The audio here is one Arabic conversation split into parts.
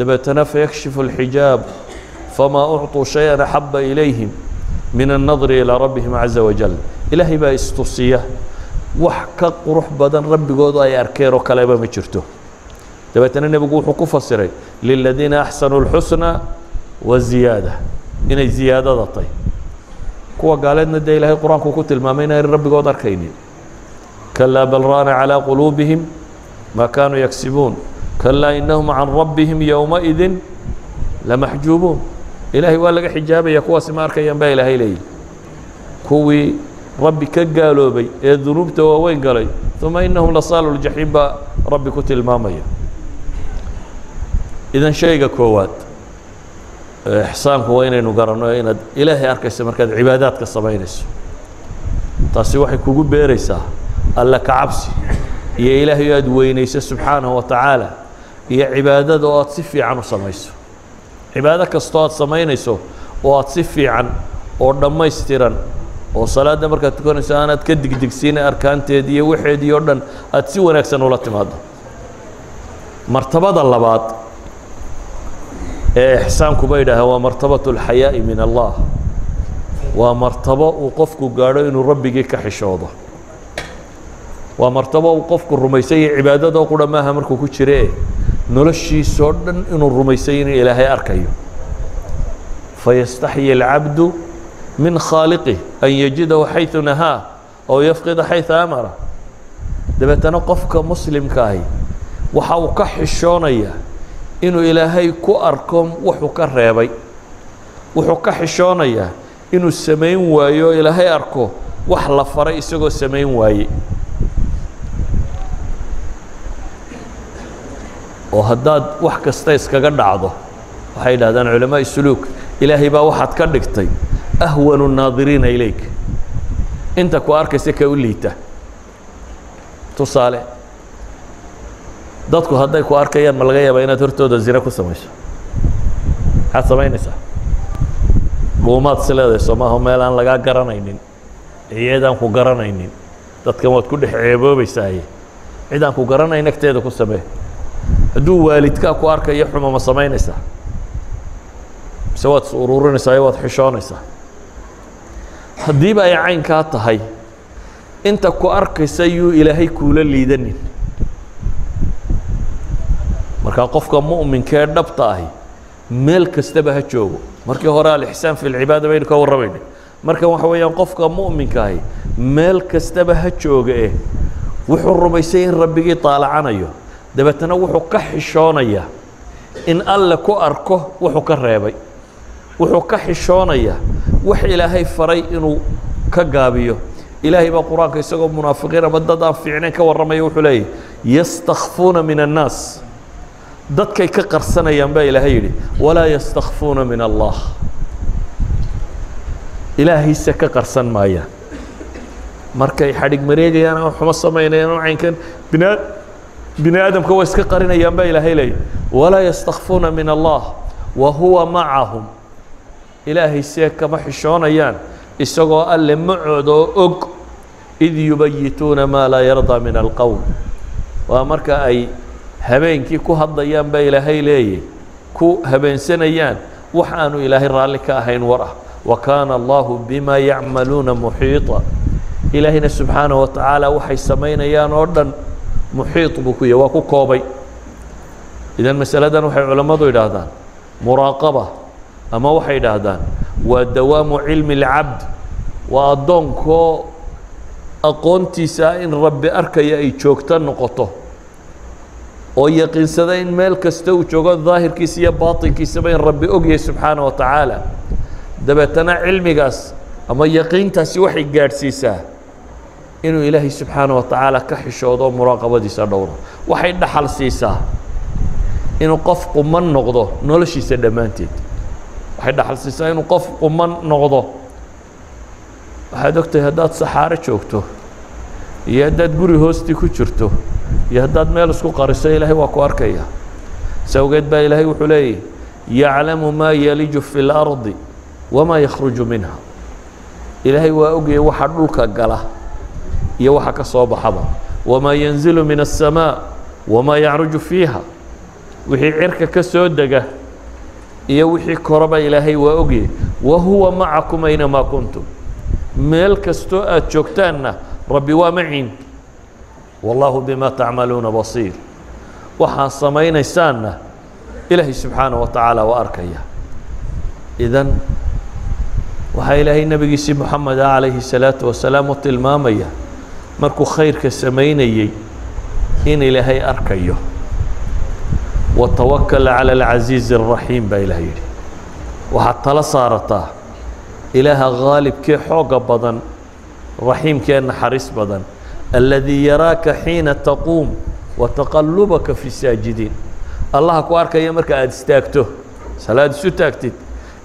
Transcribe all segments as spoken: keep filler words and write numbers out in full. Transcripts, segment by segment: دبتنا فيكشف الحجاب فما أعطوا شيئا أحب إليهم من النظر إلى ربهم عز وجل. إلهي با استوصيه وحكا قروح بدن ربي قوضا ياركيرو كلابا مجرته دبتنا نبقو حقو فصري للذين أحسنوا الحسنى والزيادة إن الزيادة ضطي كوا قالتنا دي إلهي القرآن كو كتل ما مينا ربي قوضا ركيني كلا بل ران على قلوبهم ما كانوا يكسبون كلا إنهم عن ربهم يومئذ لمحجوبون. إلهي ولا حجابي يكوى سمارك ينبا إلهي لي كوي ربي كقالوا بي الذنوب توا وين قالي ثم إنهم لصالوا الجحيم ربي كتل مامية. إذا شيء كوات إحسان وين وقرنوا إن إلهي أركي سمارك عبادات كالصباينس تاسي وحي كوكو بيريسا الله كعبسي يا إلهي يا دوينيس سبحانه وتعالى يا عبادة وأتصفي عنه سميسو عبادة كاستوات سمينيسو وأتصفي عن وردما يستيران وصلاة دمرك تكون إنسانة كدك دكسينة أركان تيدية وحيدي يوردن أتسي ونكسن ولا تماد مرتبة اللبات إحسان كبيرة هو مرتبة الحياء من الله ومرتبة وقفك قالوا إنه ربي جيك حشوضه ومرتبة وقفك الرميسي عبادة وقل ماها مركو كتشريه نرشي سودا إن الرميسين إلهي أركيه فيستحي العبد من خالقه أن يجده حيث نهاه أو يفقد حيث أمره. دبتنا قفك مسلم كاي وحاو كحشونية إنو إلهي كؤركم وحو كالريبي وحو كحشونية إنو السمين وايو إلهي أركو وحلف رئيسكو السمين وايو وهداد وحكا ستايس كغن عضو وحيد هذا علماء السلوك إلهي با واحد كردكتي أهون الناظرين إليك أنت كواركسك وليته تصالح دادكو هداي كواركيان ملغية بين ترتو دزيركو سميش حد سمينيسا بومات سلاديسو ما هم ميلان لغا قرانينين عيادان كو قرانينين دادكا موت كل حيبو بيساهي عيادان كو قرانينك تيدو كو سميه هدو والدك كو أركي حمى ما سمينيسا سوات سرورينيسا يوات حشانيسا هديبا يا عين كاتهاي أنت كو أركي سيو إلهي كولا ليدنين مركا قفك مؤمن كان نبطاهي ملك استبها تشوبو مركا هورا الإحسان في العبادة بينك والربيني مركا وحويا قفك مؤمن كاهي ملك استبها تشوبو إيه وحو الرميسين ربي طالع عنايو دبتنا وحو كحشونية إن الله كو أركه وحو كريبي وحو كحشونية وح إلهي فري إنو كقابيه إلهي بقرآن كيساقوا منافقين بددا في عينيك والرمي يوحو لي يستخفون من الناس دد كي كقرسنا ينبا إلهي ولا يستخفون من الله إلهي سكقرسن مايا مركي حديق مريجي أنا وحمد صميني أنا وعين كان بنات بني آدم كويس كقرن ينبا إلهي لي ولا يستخفون من الله وهو معهم إلهي سيك محشون أيان إسقوا قال معدو أق إذ يبيتون ما لا يرضى من القول وأمرك أي هبين كي كو هض ينبا إلهي لي كو هبين سنيان وحانوا إلهي رالك أهين وره وكان الله بما يعملون محيطا. إلهنا سبحانه وتعالى وحي سمين أيان أردن محيط بكوية واكو كوبي. إذا المسألة دان وحي علماء يدهدان مراقبة أما وحي يدهدان ودوام علم العبد وأدونكو أقونتي سائن ربي أركا يأي تشوكتا نقطه ويقين سدين مالك استو تشوكا ظاهر كيسيا باطن كيسيا بين ربي أوجي سبحانه وتعالى دبتنا علمي قاس أما يقين تاسي وحي قارسيسا إنه إلهي سبحانه وتعالى كحشوده ومراقبة دي سدوره وحيد نحل سيسا إنه قف قمان نقضه نولشي سدمانتيد وحيد نحل سيسا إنه قف قمان نقضه وحيدوكتي هداد سحارة شوكته يهداد قري هوستي كتشرته يهداد ميلسكو قارسة إلهي وكواركية سوقيت با إلهي وحليه يعلم ما يلج في الأرض وما يخرج منها. إلهي وأوقي وحرلوكا قاله يوحك صوب حبا وما ينزل من السماء وما يعرج فيها wixii cirka ka soo daga iyo wixii koraba ilaahay waa ogey wa huwa ma'akum ayna ma kuntum meel kasto aad joogtaanna rabbi waa maciin wallahu bima ta'maluna basir waxa samaynaysaan ilaahi subhanahu wa ta'ala wa arkaya idan waxa ilaahay nabigiisa Muhammad alayhi salatu wa salaam tilmaamaya markuu khayrka samaynayay in ilaahay arkayo وتوكل على العزيز الرحيم بالهي وحتى صارتا إله غالب كي حوق بدن رحيم كأن حريص بدن الذي يراك حين تقوم وتقلبك في الساجدين الله كوارك يا مرك أدستاكته سلاد ستاكتت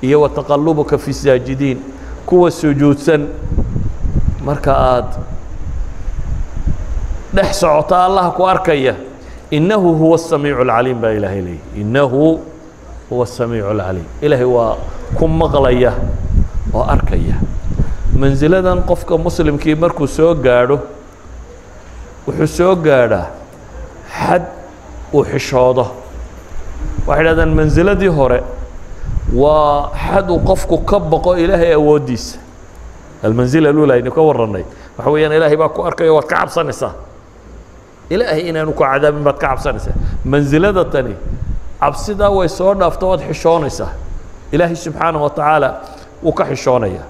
إيه وتقلبك في الساجدين كو السجود سن مرك آد نحس عطاء الله كوارك يا إنه هو السميع العليم با إله إليه إنه هو السميع العليم إله هو كم مغلية وأركية منزلة قفك مسلم كي مركو سوق قاده وحسوق قاده حد وحشاده وحدا منزلة دي هوري وحد قفك كبقه إلهي أوديس المنزلة الأولى إنك ورني وحويا إلهي باكو أركية وكعب صنصة إلهي إن أنك عذاب من بدك عبسانسة منزلة تاني عبسدا ويسورنا أفتواد حشانسة إلهي سبحانه وتعالى وكحشانية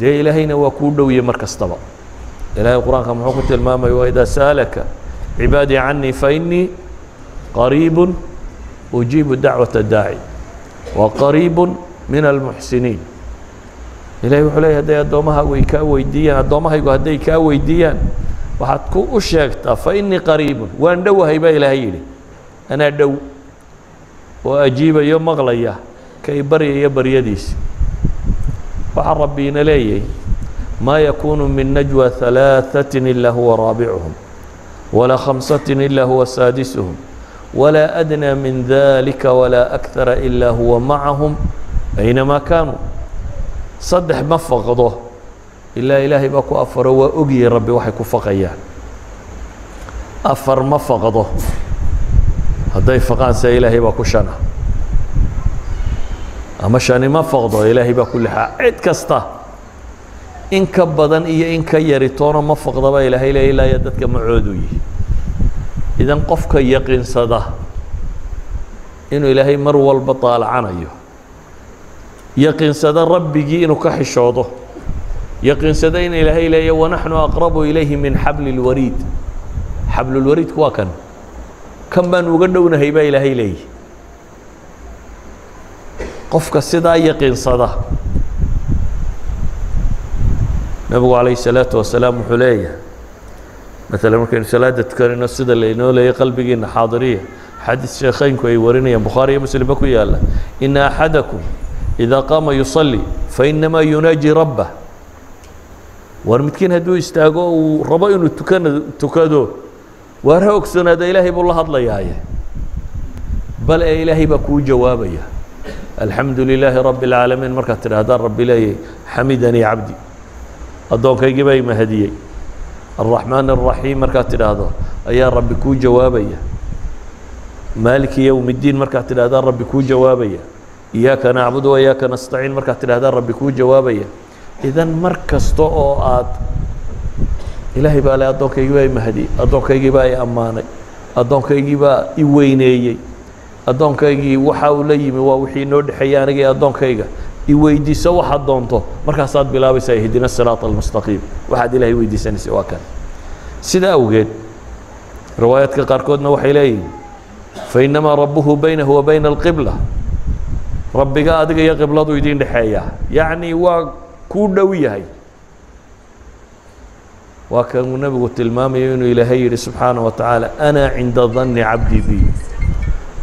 دي إلهينا وكله ويمركز طبع إلهي القرآن كما حكت الماما وإذا سألك عبادي عني فإني قريب أجيب دعوة الداعي وقريب من المحسنين إلهي وحليه هدي أدومها ويكاوي ديان أدومها يقول هدي كاوي ديان وحتكون أشياء فإني قريب وأن دو هيبة إلهي أنا دو وأجيب يوم مغلية كي بري يبر يديس وعربين لي ما يكون من نجوى ثلاثة إلا هو رابعهم ولا خمسة إلا هو سادسهم ولا أدنى من ذلك ولا أكثر إلا هو معهم أينما كانوا صدح ما فقدوه إلا إلهي باكو أفر وأجي ربي وحيكو فقيان أفر ما فقده هداي فقان سي إلهي باكو شنا أما شاني ما فقده إلهي باكو لحا عيد كسته إن كبدن إيا إن كيريتونا ما فقده با إلهي إلا إلا يدتك معودوي إذا قفك يقين صده إنه إلهي مروى البطال عنه يقين صده ربي جي إنه كحشوده يقين سدين إلهي إليه ونحن أقرب إليه من حبل الوريد حبل الوريد كواكن كم بان وقدونا هيبا إلهي إليه قفك السدا يقين صدا نبو عليه الصلاة والسلام حليه مثلا ممكن صلاة تكرن السدا لأنه لا يقلبين حاضرية حديث شيخين كوي وريني بخاري مسلم كوي يلا إن أحدكم إذا قام يصلي فإنما يناجي ربه وارمتكين هدو استاغو وربايون تكن تكادو وارهوك سنادا إلهي بالله هضلا يايه بل إلهي بكو جوابيه الحمد لله رب العالمين مركز ترهدان رب إلهي حمدني عبدي أدوك يجيبي مهديي الرحمن الرحيم مركز ترهدان يا رب كو جوابيه مالك يوم الدين مركز ترهدان رب كو جوابيه إياك نعبد وإياك نستعين مركز ترهدان رب كو جوابيه إذا مركز طوقات إلهي بالي أدوك يجيباي مهدي أدوك يجيباي أماني أدوك يجيباي إوينيي أدوك يجي وحاولي ووحي نود حياني أدوك يجي إويدي سوى حد دونته مركز صاد بلاوي سيهدنا الصراط المستقيم واحد إلهي ويدي سني سوى كان سيدا أوجد روايات كقاركودنا وحي إليه فإنما ربه بينه وبين القبلة ربي قاعد يا قبلة ويدين لحياه يعني و كودويه هاي وكان النبي تلمام ينو إلهي سبحانه وتعالى أنا عند ظن عبدي بي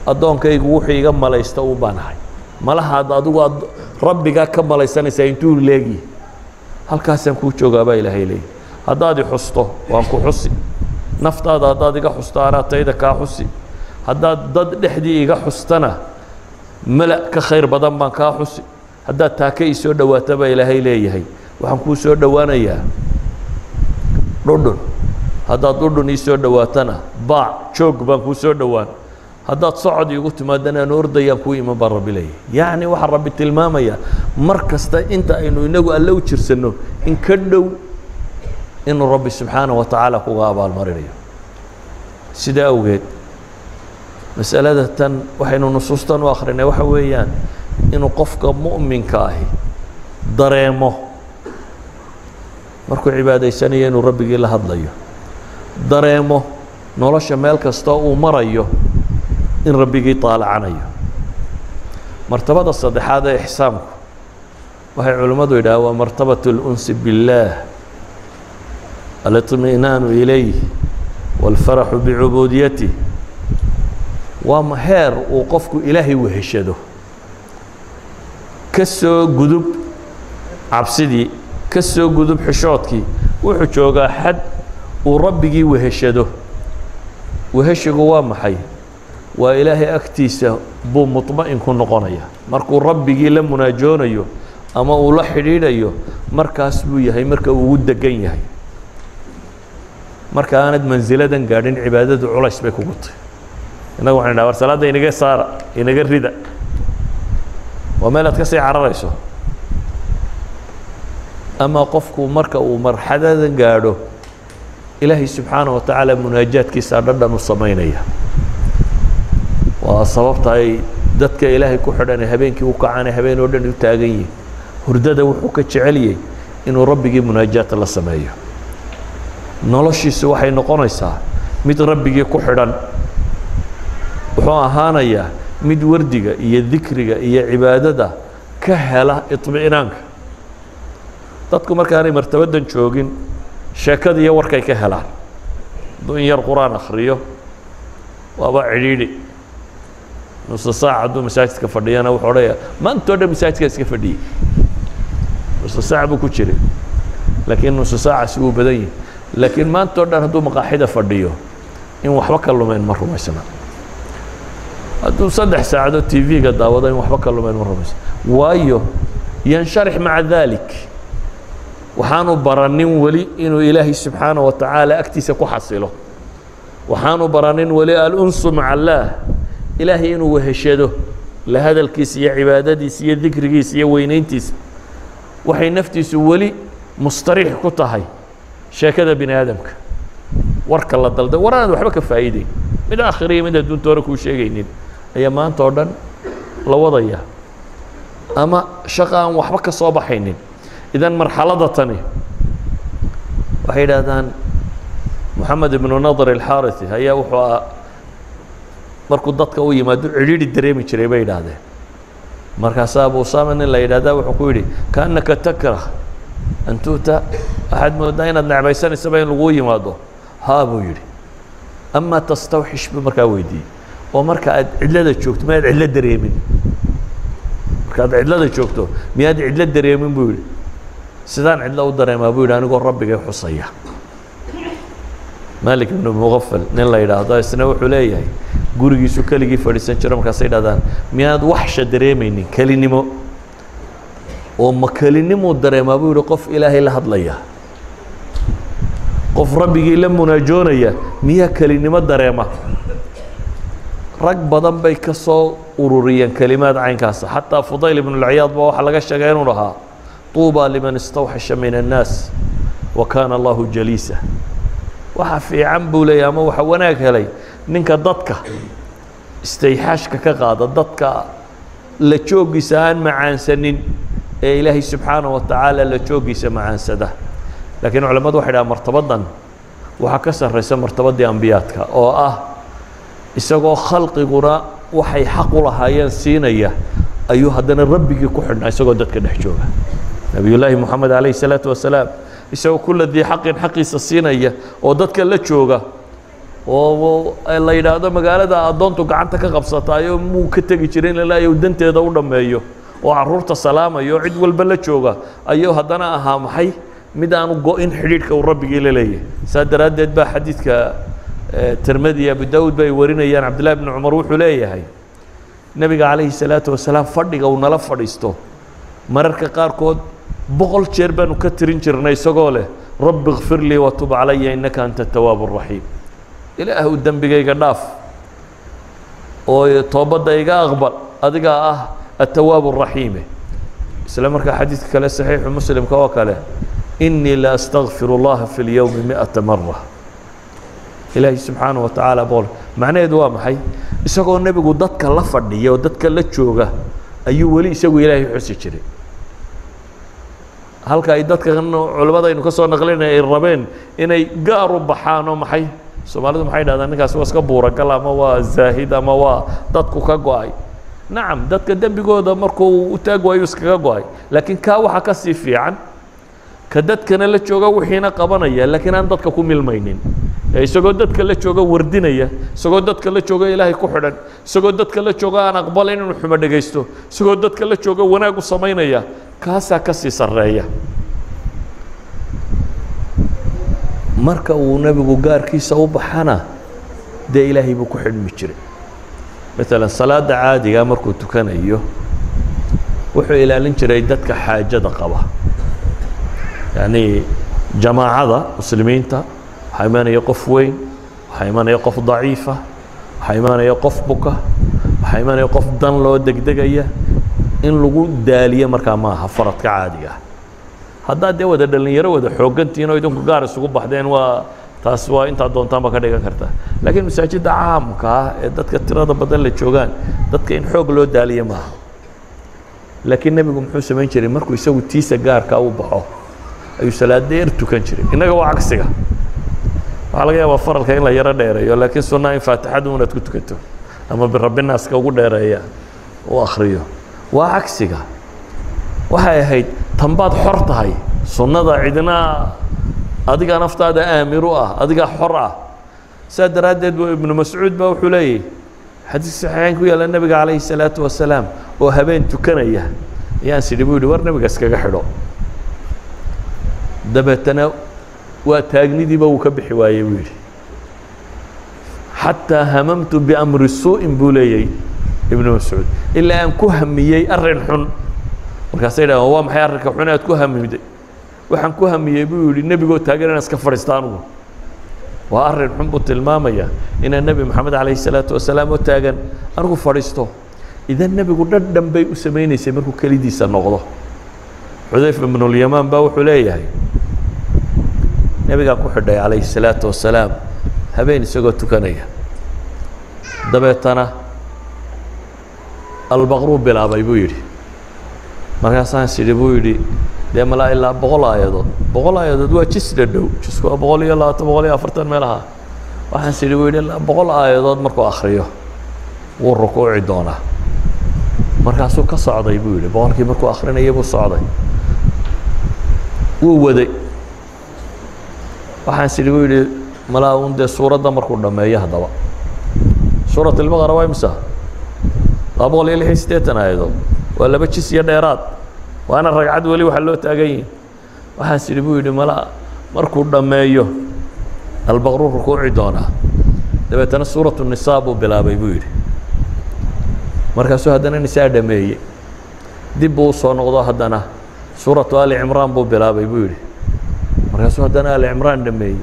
أدون كي وحي قم لا يستوبان هاي ما لها أدو ربي قا كم لا يستني سينتول لقي هل كاسم كوتشو قابا إلهي لي هدادي حسته وأنكو حسي نفط هذا هدادي قا حستارة تيدا كا حسي هداد ضد لحدي قا حستنا ملأ كخير بدن ما كا حسي هذا تاكي سو دواتبا إلهي ليهي وحنكو سو دوانيا ردن هذا ردن يسو دواتنا باع شوك بانكو سو دوان هذا صعد يقول ما دنا نور ضياب كوي ما برا بلي يعني واحد ربي تلمامة يا مركز تا أنت إنه ينقو الله وتشرسنه إن كدو إنه ربي سبحانه وتعالى هو أبا المريرية سدا وجد مسألة تن وحين نصوص تن وآخرين وحويان إنه قفك مؤمن كاهي دريمه مركو عبادة سنية إنه ربي قل هذا ضيو دريمه نورش مالك استاء ومريه إن ربي طالع عنايا مرتبة الصديح هذا إحسانك وهي علماء دعوة مرتبة الأنس بالله الاطمئنان إليه والفرح بعبوديته ومهار وقفك إلهي وهشده كسو قدب عبسدي كسو قدب حشوتك وحشوك حد وربي وهشده وهشك ومحي وإلهي أكتيسه بو مطمئن كن قنية مركو ربي جي لمنا جونيو أما أولا حريريو مركاس بويا هي مركا وود جيني هي مركا أند منزلة قاعدين عبادة علاش بيكو قط أنا وحنا ورسالة إنجا صار إنجا ريدا وما لا تكسي عرريسو أما قفكو مركا ومرحلة قاعدو إلهي سبحانه وتعالى مناجات كيسان ربنا مصمينية وصببت أي دتك إلهي كحرنا هبينك وقعنا هبين ودن تاجي هرددا وحكت عليه إنه ربي جي مناجات الله سمايه نلشي سوى حين قنيسة ميت ربي جي كحرن وحنا يا ميت وردجا يا ذكرجا يا عبادة كهلا اطمئنانك دتك مركاني مرتبدن شوقين شكد يا وركي كهلا دنيا القرآن أخريه وأبا عديدي نص ساعة دو مساجد كفردي أنا وحورية ما أنت ولا مساجد كفردي نص ساعة بكتشري لكن نص ساعة سووا بدي لكن ما أنت ولا هدو مقاحدة فرديو إن وحبك الله ما ينمروا ما يسمع هدو صدح ساعة دو تي في قد أوضا إن وحبك الله ما ينمروا ما يسمع وأيوه ينشرح مع ذلك وحانو برانين ولي إنه إلهي سبحانه وتعالى أكتسك وحصله وحانو برانين ولي الأنس مع الله إلهي إنه وهشده لهذا الكيس يا عبادتي سي ذكر كيس يا وينينتيس وحين نفتي سولي مستريح كطهي شاكذا بني آدمك ورك الله ضلده ورانا وحبك فايدي من آخره من دون تورك وشيء أيام ما أنت أردن لو ضيع أما شقا وحبك صباحين إذا مرحلة ضتني وحين هذا محمد بن نضر الحارثي هيا وحوا markuu dadka u yimaado ciriiri dareemi jiray bay idhaahdeen markaasa Abu Saman la yiraahdo wuxuu ku yiri kaanaka takrah antuta ahad mudayna nabaysan sabayn lagu yimaado ha buu yiri amma tastawhish bi markaa weydii oo marka aad cidlada joogto ma aad cidla dareemin marka aad cidlada joogto ma aad cidla dareemin buu yiri sidaan cidla u dareema buu yiri anigu rabbiga xusaya مالك بن مغفل نلا يرادا سنو حليهي غورغي سو كلغي فديسن جرا marka say dadaan miyaad waxsha dareemaynin kalinimo oo ma kalinimo dareemaba uu qof ilaahay la hadlaya qof rabbigi la munaajoonaya miya kalinimo dareema rag badan bay ka soo ururiyeen kalimaad aynkaas hatta Fudayl ibn al-Iyad ba waxa laga sheegay inuu rahaa tuuba liman istawhasha min an-nas wa kana Allahu jalisa waxa fiican buu leeyahay ama waxa wanaag helay ninka dadka istayhaashka ka qaada dadka la joogiisaan macaansanin ee Ilaahay subhanahu wa ta'ala la joogiisa macaansada laakiin culimadu waxay dhahaan martabadan waxa ka sarreysa martabadii anbiyaadka oo ah isagoo khalqiguna waxay xaq u lahaayeen siinaya ayuu haddana rabbigii ku xidhnaa isagoo dadka dhex jooga nabiyullaahi Muhammad alayhi salatu wasalaam isagu kulli di xaqin xaqiisa siinaya oo dadka la jooga oo la yiraahdo magaalada adoontu gacanta ka qabsataayo muu ka tagi jirin ilaahay danteeda u dhameeyo oo caruurta salaamayo cid walba la jooga ayuu hadana ahaa maxay mid aanu go'in xiriirka uu rabbiga leeyahay sadaraadeed ba xadiiska Tirmidhi Abu Daawud bay warinayaan Abdullah ibn Umar wuxuu leeyahay nabiga alayhi salatu wasalaam fadhiga uu nala fadhiisto mararka qaar kood boqol jeer baan ka tirin jirnay isagoo leh rabbi ighfir li wa tub alayya innaka anta at-tawwabur rahim ilaahu dambigayga dhaaf oo toobada iga aqbal adiga ah at-tawwab ar-rahim isla marka xadiis kale sahih muslim ka kale inni la astaghfirullah fi al-yawm mi'ata marra ilaahi subhanahu wa ta'ala bool macnaheedu waa maxay isagoo nabigu dadka la fadhiyo dadka la jooga ayuu wali isagu ilaahi xusi jiray halka ay dadka culimada inuu ka soo naqlinay ay rabeen inay gaar u baxaan oo maxay Soomaalida maxay dhaadaan ninkaas waa iska buura galama waa zaahid ama waa dadku ka go'ay naam dadka dambigooda markuu u taag waayo iskaga go'ay laakiin ka waxa ka sii fiican ka dadkana la jooga wixiina qabanaya laakiin aan dadka ku milmaynin isagoo dadka la jooga wardinaya isagoo dadka la jooga ilaahay ku xidhan isagoo dadka la jooga aan aqbalayn inuu xumo dhageysto isagoo dadka la jooga wanaag u sameynaya kaasa ka sii sareeya marka uu nabigu gaarkiisa u baxana de ilaahay buu ku xidhmi jiray midna salaada caadiga markuu tukanayo wuxuu ilaalin jiray dadka xaajada qaba yani jamaacada muslimiinta waxa imaanaya qof weyn waxa imaanaya qof daciifa waxa imaanaya qof buka waxa imaanaya qof dan loo degdegaya in lagu daaliyo marka ma aha faradka caadiga hadda de wada dhalinyaro wada xoogantiin oo idinku gaar isugu baxdeen waa taas waa inta doontaan ba ka dhigan karta laakiin masaajida caamka ee dadka tirada badan la joogan dadka in xoog loo daaliyo ma laakiin nabigu muxuu sameyn jiray markuu isagu tiisa gaarka u baxo ayuu salaadeer tukan jiray inaga waa cagsiga waxa laga yaabaa faralka in la yara dheereeyo laakiin sunna in faatixadu una ku tukato ama bi rabbinaaska ugu dheereeya oo akhriyo waa cagsiga waxay ahayd تنباد حرتهاي سنة عيدنا أديك نفطا دا آمروا أديك حرة ساد ردد ابن مسعود بوحلي حديث صحيحين كويا للنبي عليه الصلاة والسلام وهبين تكنيه يا سيدي بودي ورنا بقسكا حلو دبتنا وتاجني دي بوكب حواية ويلي حتى هممت بأمر السوء بولي ابن مسعود إلا أن كهميي أرنحن markaasayda waa maxay arrinka xunaad ku haamiyay waxaan ku haamiyay buu yiri nabiga taageerana iska fariistaanu waa arrin xun buu tilmaamaya in nabi maxamed kaleey salaatu wasalaam taagan argu fariisto idan nabigu dhadhan bay u sameeynayay markuu kalidiisa noqdo Xudayf ibn al-Yaman baa wuxuu leeyahay nabiga ku xidhay kaleey salaatu wasalaam habeen isagoo tukanaya dabeetana al-Maghrib bilaabay buu yiri markaasaan sidii buu yiri deemala ila boqol aayadood boqol aayadood waa jis dhadhow jisku boqol iyo labaatan boqol iyo afartan meelaha waxaan sidii buu yiri boqol aayadood markuu akhriyo wuu rukuuci doonaa markaasuu ka socday buu yiri boqolkii markuu akhrinayo buu socday wuu waday waxaan sidii buu yiri malaa uun de suuradda markuu dhameeyo hadaba suuratul baqara waa imsa boqol iyo lixdan iyo siddeed aayadood ولا بتشيس يا ديرات وانا رقعد ولي وحلو تاجين وحاسس بيدي ملا مركو دمايو البغرور ركوعي دونا دبتنا سورة النصاب بلا بيبيدي مركزو هدنا نساء دمايي دبو صون وضا هدنا سورة آل عمران بو بلا بيبيدي مركزو هدنا آل عمران دمايي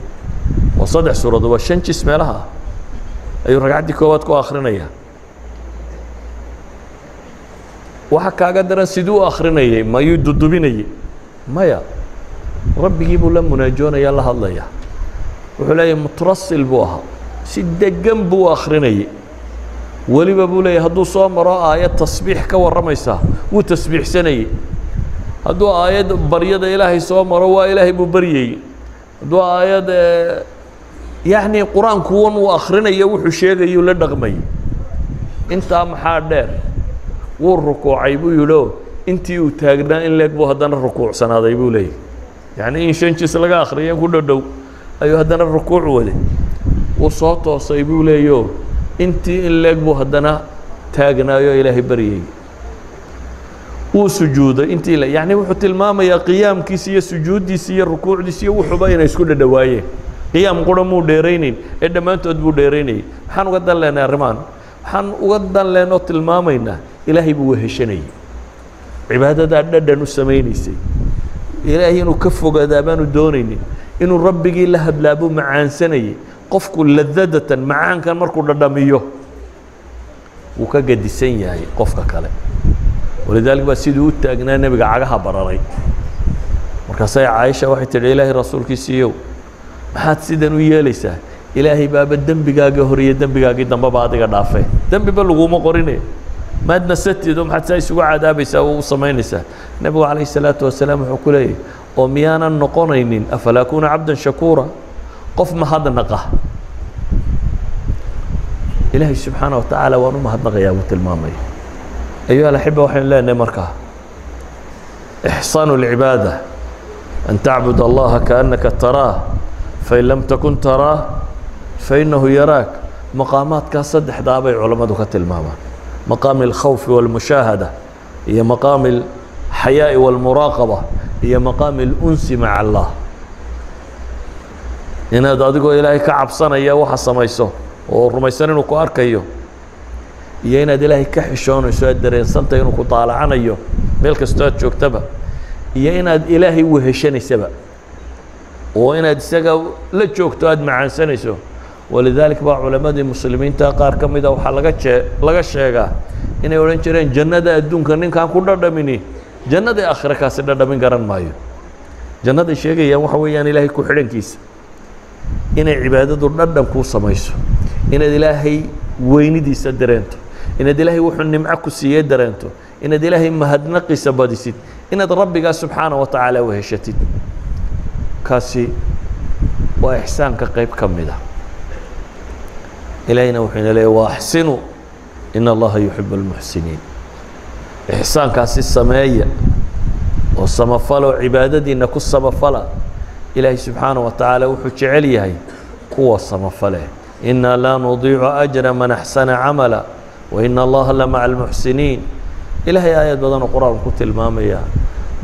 وصدع سورة وشنش اسمها لها ايو رقعد كواتكو اخرينيها waxa kaaga daran siduu akhrinayay ma yu dudubinayay maya rabbiga buu la munaajoonaya la hadlaya wuxuu leeyahay mutrasil buha siddeegan buu akhrinayay waliba buu leeyahay hadduu soo maro aayad tasbiix ka waramaysa wuu tasbiixsanayay hadduu aayad baryada ilaahay soo maro waa ilaahay buu bariyay hadduu aayad yani quraanku uu akhrinayay wuxuu sheegayay la dhaqmay inta maxaa dheer والركوعي بيقولوا أنتي وتاجنا إن لك بهذا الركوع سنة ذي بيقولي يعني إن شنشس لقى آخر يقولوا دو أيوه هذا الركوع وده وصوته سيبيقولي يو أنتي إن لك بهذا تاجنا يا إلهي بريء وسجوده أنتي يعني وحط الماما يا قيام كيسية سجود كيسية ركوع كيسية وحباينا يسكون دواية قيام قرمو ديريني إذا ما أنت أدبو ديريني حن قدر لنا رمان حن قدر لنا الماما هنا إلهي بوهشني عبادة عدد نسمينيسي إلهي نكفو قدابان ودونيني إنو ربي إلا هبلابو معان سني قفكو لذادة معان كان مركو لداميو وكا قدسين ياهي قفكا كالي ولذلك بس يدو تاقنا نبقى عقاها براري مركزاي عايشة واحد تدعي إلهي رسول كيسيو محات سيدان وياليسا إلهي بابا دنبقا قهرية دنبقا قدن باباقا دافه دنبقا بلغوما قريني مادنا ستي دوم حتى يسوع عذابيسا وصمينيسا نبي عليه الصلاة والسلام وحكوليه وميانا نقونين أفلا أكون عبدا شكورا قف ما هذا النقه إلهي سبحانه وتعالى وانما هذا النقه يا أبو تلمامي أيها الأحبة وحين الله نمركه إحسان العبادة أن تعبد الله كأنك تراه فإن لم تكن تراه فإنه يراك مقامات كاسد حدابي علماء تلماما مقام الخوف والمشاهدة هي مقام الحياء والمراقبة هي مقام الأنس مع الله إن هذا أدقوا إلهي كعبصانا إياه وحصميسه والرميسانين وكوارك إياه إياه إن إلهي كحشون وسؤال درين سنتين وكطالعان إياه ملك استوات شو اكتبه إياه إن إلهي وهشاني سبق وإن أدساقه لتشو اكتواد معان سنسه ولذلك بعض علماء المسلمين تاقار كم إذا وحلقت لقى الشيء إن يورين شرين جنة الدون كنين كان كل درد مني جنة آخر كاسر درد من قرن مايو جنة الشيء يا محوي يعني إلهي كحرين كيس إن عبادة درد كو سمايسو إن إلهي وين دي سدرنتو إن إلهي وحن معك سيد درنتو إن إلهي مهدنا قيس باديسيد إن ربك سبحانه وتعالى وهشتيد كاسي وإحسان كقيب كمدا إلينا وحين إليه وأحسنوا إن الله يحب المحسنين إحسان كاسي السماية والسمفلة وعبادتي إن كل سمفلة إلهي سبحانه وتعالى وحج عليها قوة السمفلة إنا لا نضيع أجر من أحسن عملا وإن الله لمع المحسنين إلهي آيات بدن القرآن كنت المامية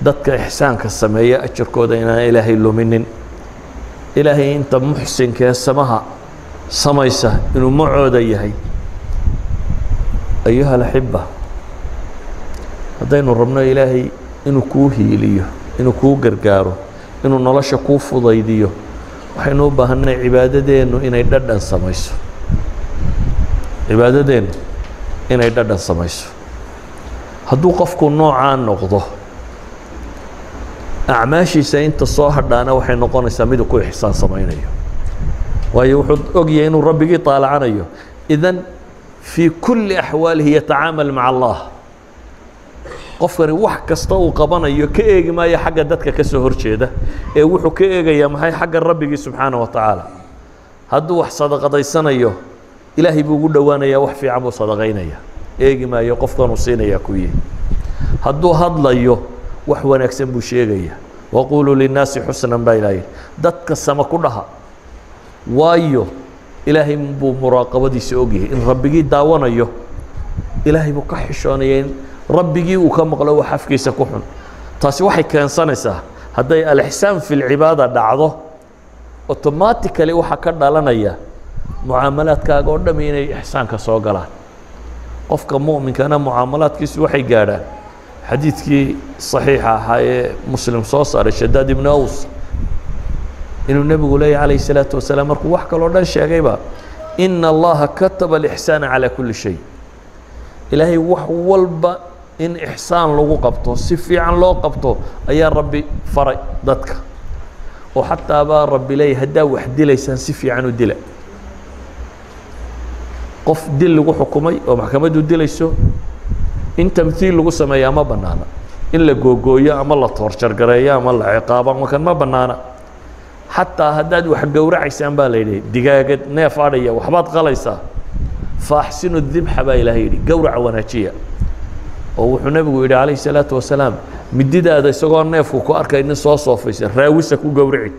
ضدك إحسان كالسماية أشركوا دينا إلهي اللومنين إلهي أنت محسن كالسمها سميسة إنه معود أيها أيها الأحبة هدين ربنا إلهي إنه كوهي إليه إنه كو قرقاره إنه نلاشا كوف ضيديه وحينو بهن عبادة دينه إنه يدردن سميسة عبادة دينه إنه يدردن سميسة هدو قفكو نوعا نقضه أعماشي سينت الصاحر دانا وحينو قاني ساميدو كو إحسان سمينيه ويوحد أوجي إنه ربي طالع عنيه إذن في كل أحواله يتعامل مع الله قفر وحك استو قبنا يكيج ما يحق دتك كسهر شيده يوحو كيج يا ما هي حق الرب سبحانه وتعالى هدو وح صدقة ضيسنا يه إلهي بوجود وانا يا وح في عبو صدقين يه إيج ما يقف كنصين يا كويه هدو هضلا يه وح وانا أكسب بشيء وقولوا للناس حسنا بايلين دتك السما كلها وايو إلهي بو مراقبة دي سوقي إن ربي داوانا يو إلهي بكحشانيين ربي وكم قلوا حفكي سكحن تاسي واحد كان صنسة هداي الإحسان في العبادة دعوه أوتوماتيكالي وحكرنا لنا إياه معاملات كاقولنا من إحسان كسوقلات قفك مؤمن كان معاملات كيس وحي قاله حديث كي صحيحة هاي مسلم صوصر الشداد بن أوس إنه النبي عليه الصلاة والسلام مركو وحكى لنا شيء غيبه إن الله كتب الإحسان على كل شيء إلهي وحولب إن إحسان لو قبطه سفي عن لو قبطه أيا ربي فري ضدك وحتى أبا ربي لي هدا وحد ليسان سفي عنه دلا قف دل وحكمي ومحكمته دليسو إن تمثيل لقسم يا ما بنانا إلا جوجويا أما الله تورشر قريا أما الله عقابا ما كان ما بنانا حتى هداد وحجورة عيسان باليدي دقائق نافارية وحبات غليسة فأحسنوا الذبح باليدي جورة وناتشية وحنا بقول عليه الصلاة والسلام مديدا هذا سجار ناف وكأركا إن صوص صوفيس راويس أكو جورة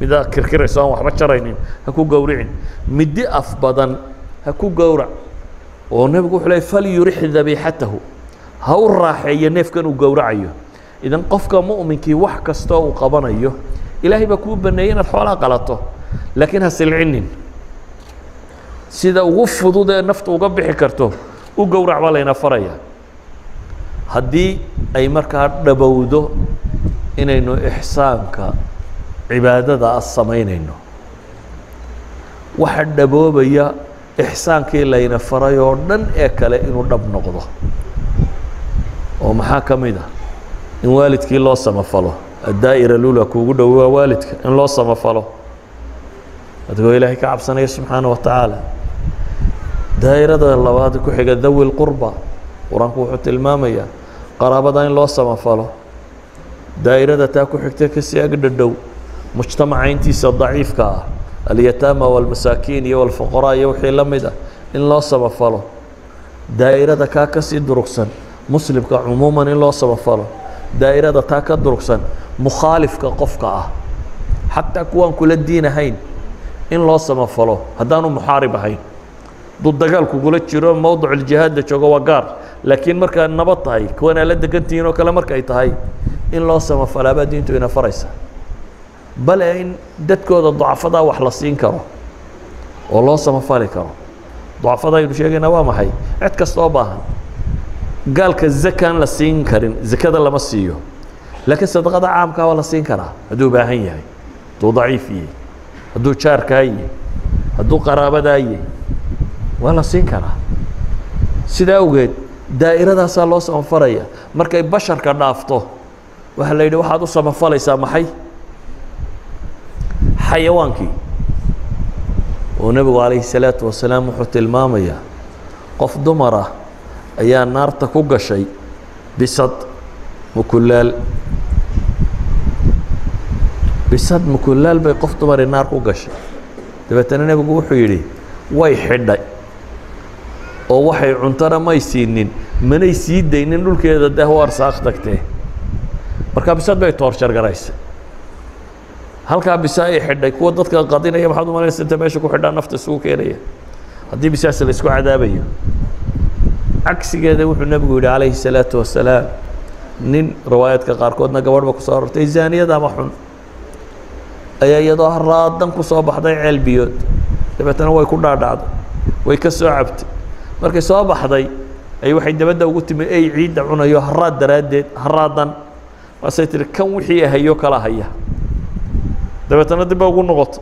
مدا كركر إنسان وحبات شرايين أكو جورة مدي أفبضن أكو جورة ونبقوا حلي فليريح ذبيحته هو الراحية ناف كانوا جورة عيو إذا قفك مؤمن كي وحك استوى قبنا عيو إلهي بكون بنيين الحوالة غلطه لكنها سلعين سيدا وغف فضو ده نفط وقبح كرته وقورع ولينا فريا هدي أي مركا نبوده إن إنه إحسانك عبادة الصمين إنه واحد نبوه بيا إحسانكي لين فرايوردن إكله إنه دب نقضه ومحاكمة ده إن والدك الله سما فله الدائرة الأولى كوجوده هو والدك إن الله سما فله أتقول إلهي كعب سنة سبحانه وتعالى دائرة ده الله وادك وحجة ذوي القربة ورانكو حط المامية قرابة ده إن الله سما فله دائرة ده تأكل حكتك السياق الدو مجتمعين تيس ضعيف كا اليتامى والمساكين والفقراء يوحي لمده إن الله سما فله دائرة كاكس يدركسن مسلم كعموما إن الله سما فله دائرة تاكا دركسن مخالف كقفكا حتى كون كل الدين هين إن الله سما فله هدانو محارب هين ضد قالكو قلت شرون موضوع الجهاد ده شو وقار لكن مركا النبط هاي كون لدك أنت ينو كلا مركا يتهاي إن الله سما فله بدي أنتو هنا فريسة بل إن دتكو الضعف ده وحلصين كرو والله سما فله كرو ضعف ده يدو شيء نوام هاي عتكس طوباها قال كالزكاة لا سين كرين زكاة لما سيو لكن صدقة عام كا ولا سين كرا هدو باهي هاي هدو ضعيف هي هدو شارك هاي هدو قرابة هاي ولا سين كرا سيدا وجد دائرة دا صار لوس أنفرية مركي بشر كان أفطه وهلا يدو واحد وصل مفالي سامحي حيوانكي ونبي عليه الصلاة والسلام وحط المامية قف دمرة أيا النار تكوجا شيء بسد مكلال بسد مكلال بيقفط مر النار كوجا شيء تبتنا نبغو حيري واي حدا أو واحد عنترة ما يسينين من يسيد دينين دول كده ده هو أرساخ تكته بركاب بسد بيتور شرقرايس هل كاب بساي حدا يكون ضد كقاضينا يا محمد ما يصير تبايش كو حدا نفط السوق كيريه هدي بساس الإسكو عذابيه عكس كذا وحنا النبي عليه الصلاة والسلام نين روايات كقاركودنا قبل ما كسر تيزانية ده محن أي يضاه رادن كصابح ضي عيل بيوت تبعتنا هو يكون راد عضو ويكسر عبت مركي صابح ضي أي واحد دبده وقلت من أي عيد دعونا يه راد رادد رادن وسيتر كم وحية هيوك لا هيا تبعتنا دبوا يقول نقط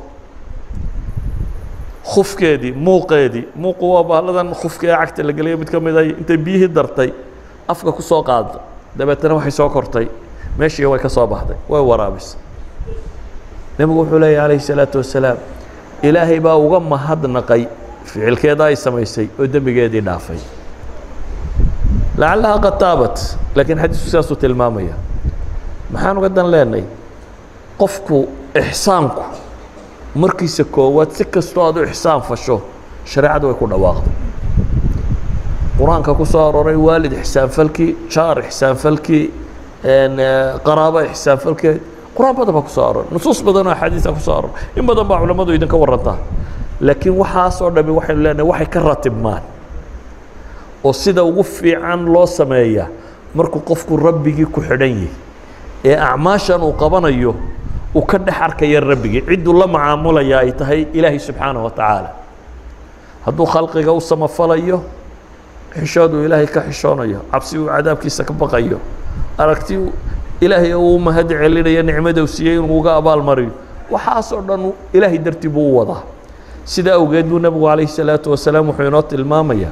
خوف كادي مو قادي مو قوة بهالذا خوف كا عكت اللي قليه بتكمل ذي أنت بيه درتي أفكك السوق عاد دبتنا واحد سوكرتي ماشي هو كصابح ذي وهو رابس نبغو حلي عليه الصلاة والسلام إلهي باو غم هذا النقي في الكيدا يسمى يسي قدام بجادي نافي لعلها قد تابت لكن حديث سياسة المامية محانو قدن لاني قفكو إحسانكو مركز كوات سكستو هذا إحسان فشو شريعة ده يكون واقع قرآن كقصار رأي والد إحسان فلكي شار إحسان فلكي إن قرابة إحسان فلكي قرآن بدأ بقصار نصوص بدنا حديث قصار إن بدنا بعض علماء يدين كورطه لكن وحاصرنا بوحي لنا وحي كرتب مان وصيدا وقفي عن الله سمايا مركو قفكو ربي كحنيه أعماشا وقبنيه وكد حركة يا ربي عد الله معاملة يا إتهي إلهي سبحانه وتعالى هدو خلقي قوس ما فليه حشادو إلهي كحشانيه عبسيو عذاب كيسك بقيه أركتيو إلهي يوم هدع لنا يا نعمة وسيين وقابل مريو وحاصرنا إلهي درتبو وضع سيدا وجدوا نبو عليه الصلاة والسلام وحينات المامية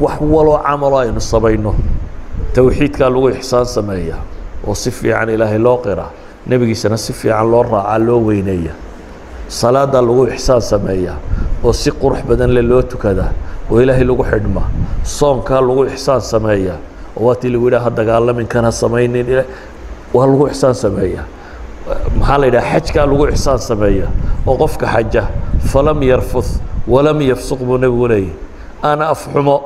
وحولوا عملاين الصبينه توحيد قالوا إحسان سماية وصفي عن إلهي لاقرة نبي سنة سفي عن لورا على وينية صلاة لو إحسان سماية وسيق روح بدن للوت كذا وإلهي لو حدمة صوم كان لو إحسان سماية واتي لولا هذا قال من كان سماين وهلو إحسان سماية محل إذا حج كان لو إحسان سماية وقفك حجة فلم يرفث ولم يفسق بنبوني أنا أفحمه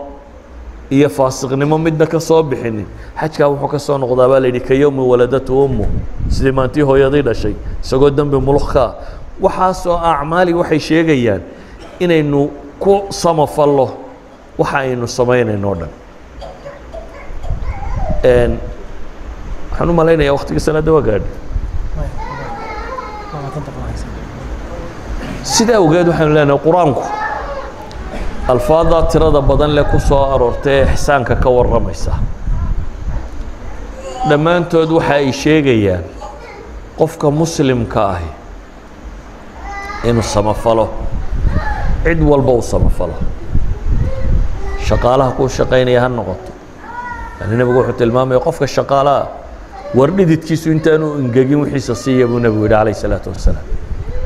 يا فاسق نما مدك صابحني حجكا وحو كسو نقدا با ليدي كيوم ولدته امه سليمانتي هويدي دشاي سغو دنب ملخا وحا سو اعمالي waxay sheegayaan inaynu ku samafallo waxa aynu sameeynayno dhan een xanu maleynaya waqtiga sanada wagaad sida wagaad waxaan leenahay quraanku الفاظة ترى بدن لك وصار ارتاح إحسانك كور رميسة لما أنت دوحي شيء قفك مسلم كاهي إنه السما فلو عد والبوصة مفلا شقالة كون شقين يا هالنقط يعني نبغى نروح تلمام يوقفك الشقالة وردت كيسو انت انو انقاقي وحيس الصيب ونبي عليه الصلاة والسلام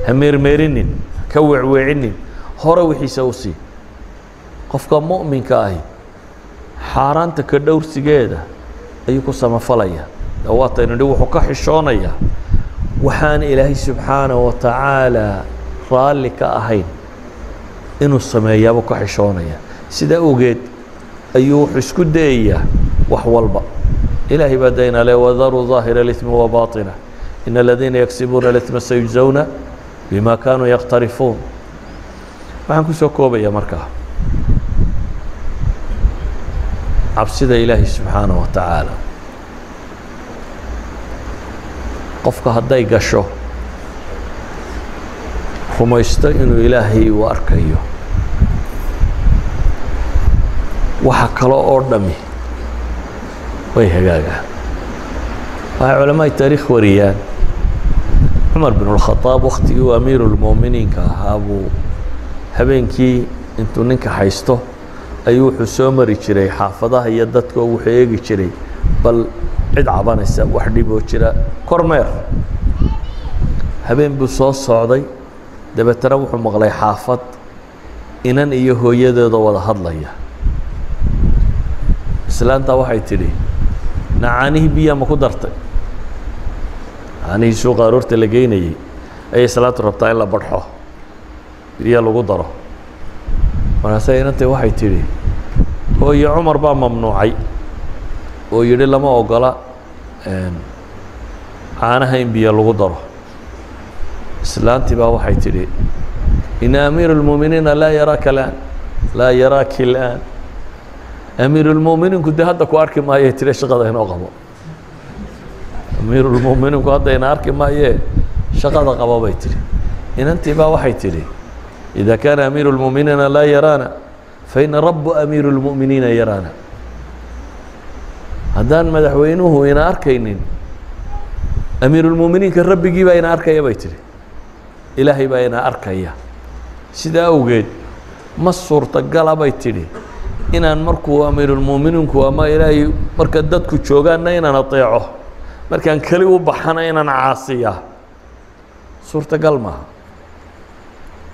همير ميرنين كوع ويعنين هورا وحيس وصي قفك مؤمن كاهي حارانت كدور سيجادة أيكو سمفليا دواتا انو دو حكاح الشونية وحان إلهي سبحانه وتعالى رالي كاهين انو السمايا بكاح الشونية سيدا اوجد ايو حسكو داية وحوالبا إلهي بدينا لا وذروا ظاهر الإثم وباطنه إن الذين يكسبون الإثم سيجزون بما كانوا يقترفون. ما هنكون سوكوبة يا مركا. عبسيدة إلهي سبحانه وتعالى. قفك هداي قشو. وما يستئن إلهي وأركيه. وحكى له أوردمي. وي هجاجة وهي علماء التاريخ وريان عمر بن الخطاب وقتي وأمير المؤمنين كهابو هبينكي انتو ننكا حيستو أيو حسومري جري حافظها هي دتكو وحيجي جري بل عد عبان السب وحدي بوشرا كورمير هبين بصوص صعدي دابا تروح مغلي حافظ إنن إيو هو يدي ولا هضلية سلانتا وحي تري نعانيه بيا ما قدرت عني شو قررت اللي جيني أي صلاة ربطة إلا برحه بيا لو قدره وأنا سينتي واحد تري هو يا عمر بقى ممنوعي ويري لما أقوله أنا هين بيا لو قدره سلانتي بقى واحد تري إن أمير المؤمنين لا يراك الآن لا يراك الآن أمير المؤمنين كنت هذا كوارك ما يتريش غدا هنا قبوا أمير المؤمنين كنت هنا أرك ما يشغدا قبوا بيتري إن أنت بقى واحد تري إذا كان أمير المؤمنين لا يرانا فإن رب أمير المؤمنين يرانا هذان مدحوينه هنا أركينين أمير المؤمنين كالرب يجيب هنا أرك يا بيتري إلهي بقى هنا أرك يا سيدا أوجد مصر تقلا بيتري inaan markuu amiir muuminiinku ama ilaahay marka dadku joogaana inaan ateeco markaan kali u baxana inaan caasiya suurta galma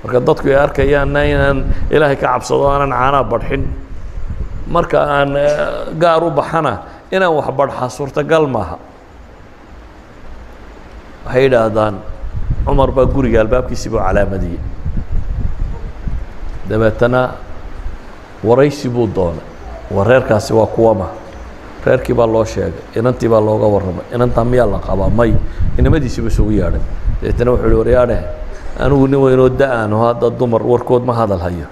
marka dadku ay arkayaan inaan ilaahay ka cabsado aanan caana badhin marka aan gaar u baxana inaan wax badha suurta galma waxay dhaadaan Umar ba guriga albaabkiisa buu calaamadiyay dabeetana waraysi buu doonay wareerkaasi waa kuwama reerkii baa loo sheegay inantii baa looga warramay inantaa miyaa la qabaa may inamadiisi buu soo yeedhay deetana wuxuu waryaadhay anigu nin weyn oo da'an oo hadda dumar warkood ma hadal hayo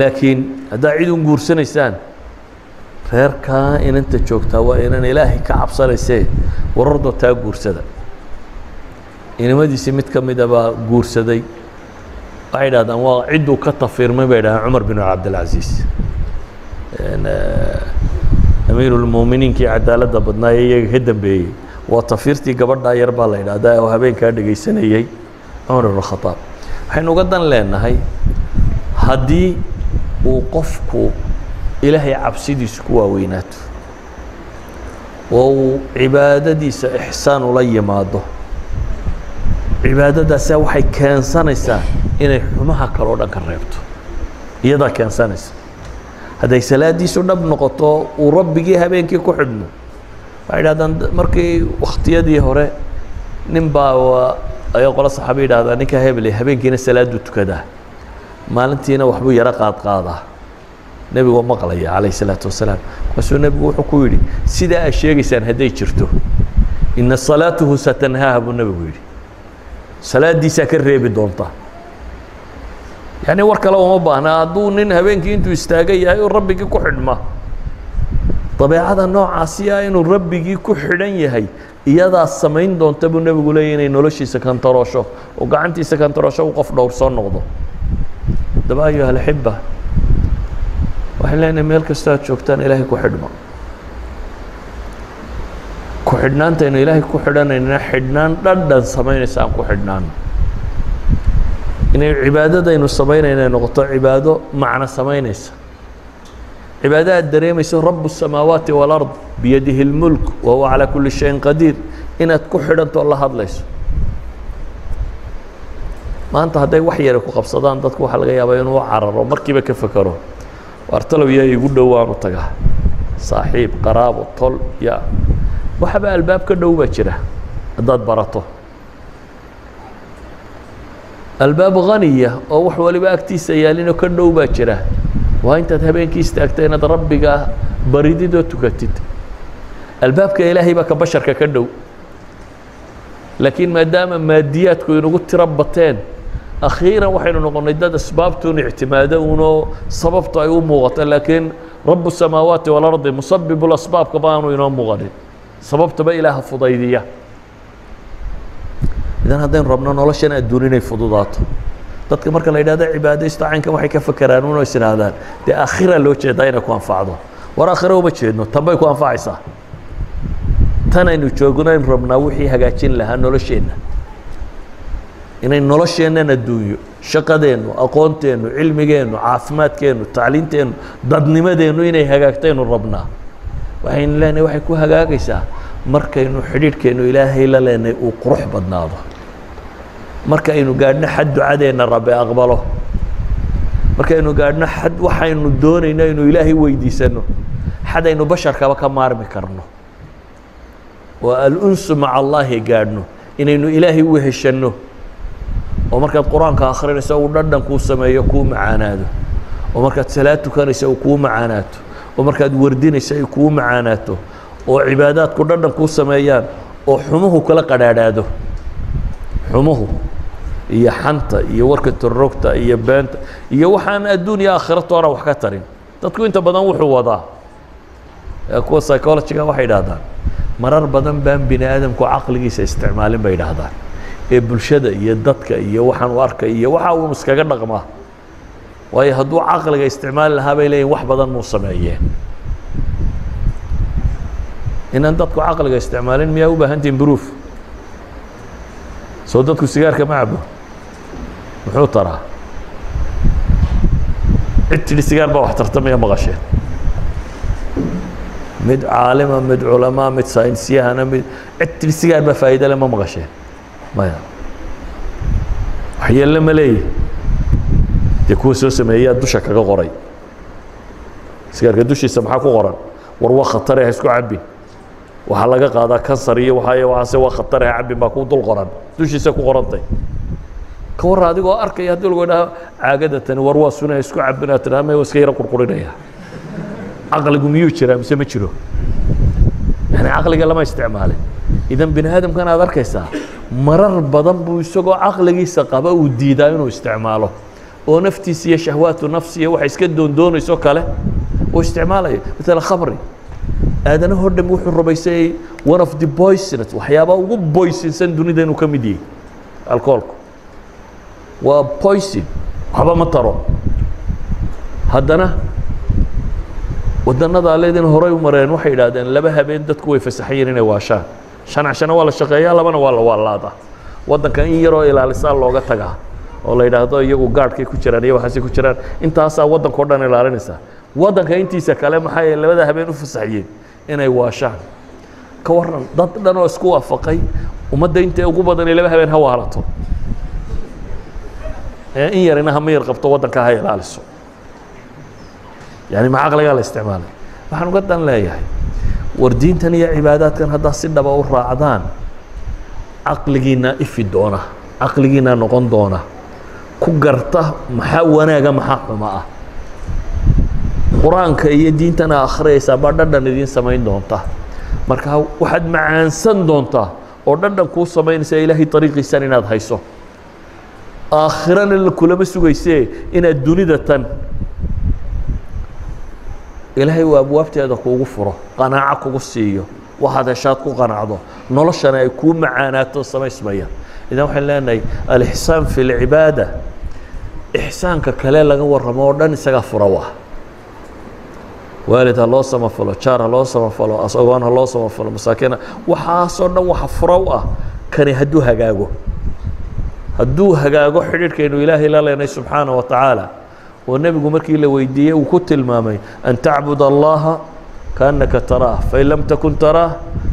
laakiin hadaa cid u guursanaysaan reerka inanta joogtaa waa inaan ilaahay ka cabsanaysay warardo taa guursada inamadiisi mid kamid ah baa guursaday قاعدة أنواع عدو كتفير ما بين عمر بن عبد العزيز. أمير المؤمنين كي عدالة بدنا يهدم به وطفيرتي قبلنا يربى لنا هذا وهبين كان يجي سنة يجي عمر بن الخطاب. حين قدنا لنا هاي هدي وقفكو إلهي عبسيدي سكوا ويناته وعبادتي سإحسان لي ماضه عبادتي سوحي كان سنة سنة inay xumaha kale oo dhan ka reebto iyada keensanaysa haday salaadiisu dhab noqoto uu rabbigii habeenkii ku xidhmo waxay dhaahdaan markii waqtiyadii hore nin baa ayaa qola saxaabi dhaahdaa ninka hebel habeenkiina salaadu tukadaa maalintiina waxbuu yara qaad qaadaa nabigu maqlaya calayhi salaatu wasalaam qasuu nabigu wuxuu ku yidhi sidaa ay sheegaysaan haday jirto inna salaatuhu satanhaaha buu nabigu yidhi salaadiisa ka reebi doontaa يعني وركا لو ما باهنا دون هبينكي انتو استاجي هاي وربكي كحدما طبيعة هذا النوع عسيا انه ربكي كحدني هاي يدا السمين دون تبو النبي يقولين انه لشي سكن تراشو وقعنتي سكن تراشو وقف دور صار نقضه دابا ايها الحبه وحنا انا مالك استاذ شوفتان الهي كحدما كحدنا انت انه الهي كحدنا ان حدنا ددن سمين سان كحدنا إنه عبادة إنه سمينا إنه نقطة عبادة معنى سمينا عبادات دريم يسون رب السماوات والأرض بيده الملك وهو على كل شيء قدير إن تكحر أنت الله هذا ليس ما أنت هداي وحي لك وقبصدان تكو حلقية بين وعرر ومركبة كفكره وارتلوا يا يقول دوام الطجاه صاحب قراب الطل يا وحب الباب كده وبشره ضد برطه الباب غنية أو وحولي بأكتي سيالين وكده وبشره وأنت تهبين كيس تأكتين هذا ربك بريدي دو تكتت الباب كإلهي بك بشر ككدو لكن ما دام مادياتكو ينقول تربطين أخيرا وحين نقول نداد أسبابتون اعتماده ونو سببته يوم مغطى لكن رب السماوات والأرض مسبب الأسباب كبانو ينام مغطى سببته بإله فضيدية إذن هذين ربنا نولشنا الدونين فضوضاته dadka marka la yiraahdo cibaadaysta caanka waxay ka fakaraan oo isnaadaan de aakhira loo jeedayna ku anfacdo war aakhira uma jeedno tanbay ku anfacaysa tanaynu joogno in rabna wixii hagaajin lahaa nolosheena inay nolosheena adduunyo shaqadeenu aqoonteenu cilmigeenu caafimaadkeenu tacliinteenu dadnimadeenu inay hagaagtaynu rabna waxayn leenahay waxay ku hagaagaysaa markaynu xidhiidhkeenu ilaahay la leenahay uu qurux badnaado marka aynu gaadhna xad ducadeena rabbi aqbalo marka aynu gaadhna xad waxaynu doonayna inuu ilaahay weydiisano xad aynu basharkaba ka maarmi karno wa al-unsu ma'a allah gaadhno inaynu ilaahay u heshano oo marka quraanka akhrinaysa uu dhadhan ku sameeyo ku macaanaado oo marka salaatu kanaysa uu ku macaanaato oo marka wardinaysa ay ku macaanaato oo cibaadaad ku dhadhan ku sameeyaan oo xumuhu kala qadhaadhaado xumuhu iyo xanta iyo warka turugta iyo beenta iyo waxaan adduunyo aakhirada hore wax ka tarin dadku inta badan wuxuu wadaa kuwa psychologiga waxay yiraahdaan marar badan baan bini aadamku aqligiisa isticmaalin bay yiraahdaan ee bulshada iyo dadka iyo waxaan u arkay iyo waxa uu iskaga dhaqmaa way hadduu aqliga isticmaal lahaa bay leeyahay wax badan muu sameeyeen inaan dadku aqliga isticmaalin miyaa u baahan tahay improve soo dadku sigaarka ma cabo wuxuu taraa intii sigaar baa wax tartamaya maqasheen mid caalima mid culama mid saynsiyahana mid intii sigaar baa faa'iido lama maqasheen maya waxay la maleey deku soo sameeyaa dusha kaga qoray sigaarka dushiisa maxaa ku qoran war waa khatar ah isku cabbi waxa laga qaadaa kansar iyo waxa ay waase waa khatar ah cabbi ma ku dul qoran dushiisa ku qorantay ka war adigoo arkay hadii lagu dhaha caagada tan war waa sunay isku cabinaa tiraamay waskayra qurqurinaya aqligu miyuu jiraa mise ma jiro yani aqliga lama isticmaalin idan bin aadamkan aad arkaysaa marar badan buu isagoo aqligiisa qaba uu diidaa inuu isticmaalo oo naftiisa iyo shahwaatu nafsiga waxa iska doondoonayso kale oo isticmaalayo midna khamri aadana hordham wuxuu rubaysay one of the poisonous waxyaaba ugu poisonsan dunida inuu kamid yahay alcoholku waa poison waxba ma taro haddana wadanada leedin horay u mareen waxay yidhaahdeen laba habeen dadku way fasaxayeen inay waashaan shan cashana waa la shaqeeyaa labana waa la waalaadaa wadankan in yaroo ilaalisaa looga tagaa oo la yidhaahdo iyagu gaadhkay ku jiraan iyo waxaasi ku jiraan intaasaa waddankao dhan ilaalinaysaa waddanka intiisa kale maxaa ee labada habeen u fasaxayeen inay waashaan ka waran dad dhan oo isku waafaqay ummadda intee ugu badan laba habeen ha waalato ee in yarina ha meeyr qabto waddanka ha ilaaliso yani ma aqliga la isticmaalay waxaan uga dan leeyahay war diintan iyo cibaadaadkan hadda si dhaba u raacdaan aqligiina ifi doona aqligiina noqon doona ku garta maxaa wanaaga maxaa xuma ah quraanka iyo diintana akhraysa ba dhadhan idin sameyn doonta marka waxaad macaansan doonta oo dhadhan ku sameynaysa ilaahi tariiqiisa inaad hayso aakhiran kulama sugaysay inaad dunida tan ilaahi waa abwaabteeda kuugu furo qanaaca kugu siiyo waxaad heshaad ku qanaacdo noloshana ay ku macaanaato sameysmaya idan waxaan leenahay al-ihsaan fi al-ibaada ihsaanka kale laga waramo dhan isaga furawa والد الله سما فلو شار الله سما فلو أصوان الله سما فلو مساكينه وحاصرنا وحفروه كان يهدوها جاجو هدو هجاجو حريرك إنه إله إلا الله سبحانه وتعالى والنبي جمرك إلا ويديه وكت المامي أن تعبد الله كأنك تراه فإن لم تكن تراه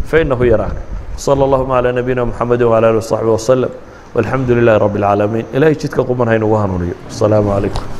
فإنه يراك. صلى الله على نبينا محمد وعلى آله وصحبه وسلم والحمد لله رب العالمين. إلهي جدك قمنا هين وهنوني. السلام عليكم.